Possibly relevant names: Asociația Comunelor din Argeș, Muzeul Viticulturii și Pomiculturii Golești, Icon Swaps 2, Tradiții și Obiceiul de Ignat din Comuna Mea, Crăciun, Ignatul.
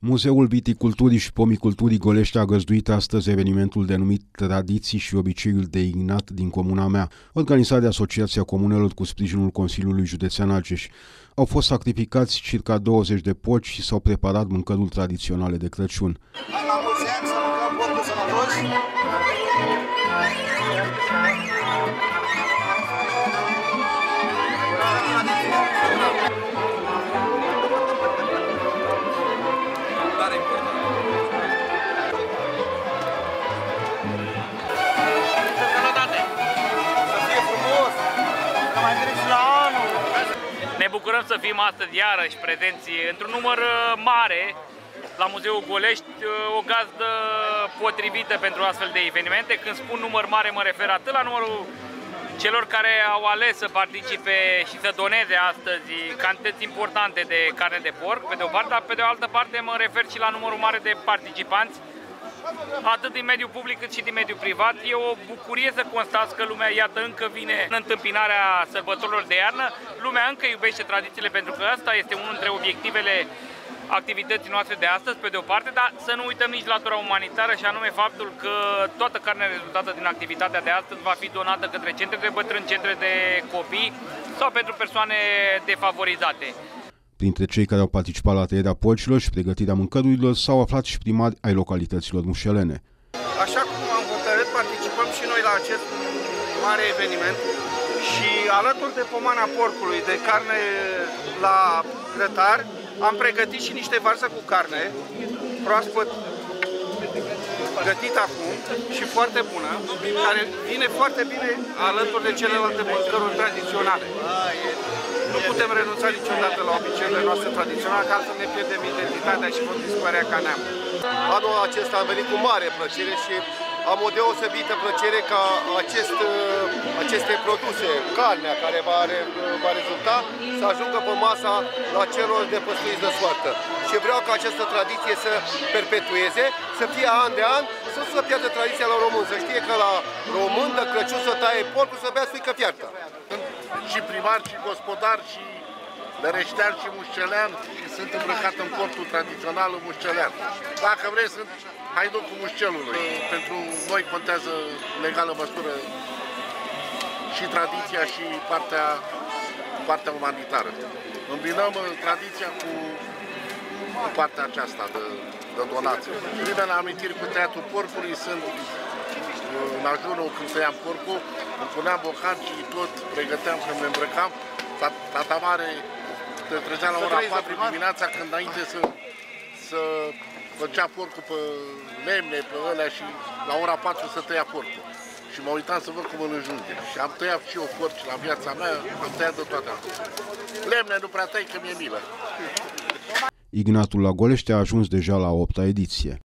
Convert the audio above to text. Muzeul Viticulturii și Pomiculturii Golești a găzduit astăzi evenimentul denumit Tradiții și Obiceiul de Ignat din Comuna Mea, organizat de Asociația Comunelor cu sprijinul Consiliului Județean Argeș. Au fost sacrificați circa 20 de porci și s-au preparat mâncăruri tradiționale de Crăciun. Ne bucurăm să fim astăzi iarăși prezenți într-un număr mare la Muzeul Golești, o gazdă potrivită pentru astfel de evenimente. Când spun număr mare, mă refer atât la numărul celor care au ales să participe și să doneze astăzi cantități importante de carne de porc, pe de o parte, dar pe de o altă parte mă refer și la numărul mare de participanți, atât din mediul public cât și din mediul privat. E o bucurie să constați că lumea, iată, încă vine în întâmpinarea sărbătorilor de iarnă. Lumea încă iubește tradițiile, pentru că asta este unul dintre obiectivele activității noastre de astăzi, pe de o parte, dar să nu uităm nici latura umanitară, și anume faptul că toată carnea rezultată din activitatea de astăzi va fi donată către centre de bătrâni, centre de copii sau pentru persoane defavorizate. Printre cei care au participat la tăierea porcilor și pregătirea mâncărurilor s-au aflat și primari ai localităților mușelene. Așa cum am hotărât, participăm și noi la acest mare eveniment și alături de pomana porcului, de carne la grătar, am pregătit și niște varză cu carne, proaspăt gătit acum și foarte bună, care vine foarte bine alături de celelalte mâncăruri tradiționale. Nu putem renunța niciodată la obiceiurile noastre tradiționale, ca să ne pierdem identitatea și vom dispărea ca neam. Anul acesta am venit cu mare plăcere și am o deosebită plăcere ca aceste produse, carnea care va rezulta, să ajungă pe masa la celor despăstuiți de soartă. Și vreau ca această tradiție să perpetueze, să fie an de an, să se piardă tradiția la român. Să știe că la român, de Crăciun, să taie porcul, să bea suică fiartă. Și primar, și gospodar, și lăreștean, și mușcelean, și sunt îmbrăcat în cortul tradițional mușcelean. Dacă vrei, sunt haiducul mușcelului. Pentru noi contează în egală măsură și tradiția și partea umanitară. Îmbinăm tradiția cu partea aceasta de donație. Primele amintiri cu tăiatul porcului sunt în ajunul când tăiam porcul, îmi puneam bocan și tot pregăteam când ne îmbrăcam. Tata mare te trezea la ora 4 dimineața, când înainte să făcea porcul pe lemne, pe ălea, și la ora 4 să tăia porcul. Și mă uitam să văd cum îl înjunge. Și am tăiat și eu porci la viața mea, am tăiat de toate. Lemne nu prea tăi, că mi-e milă. Ignatul la Golești a ajuns deja la 8-a ediție.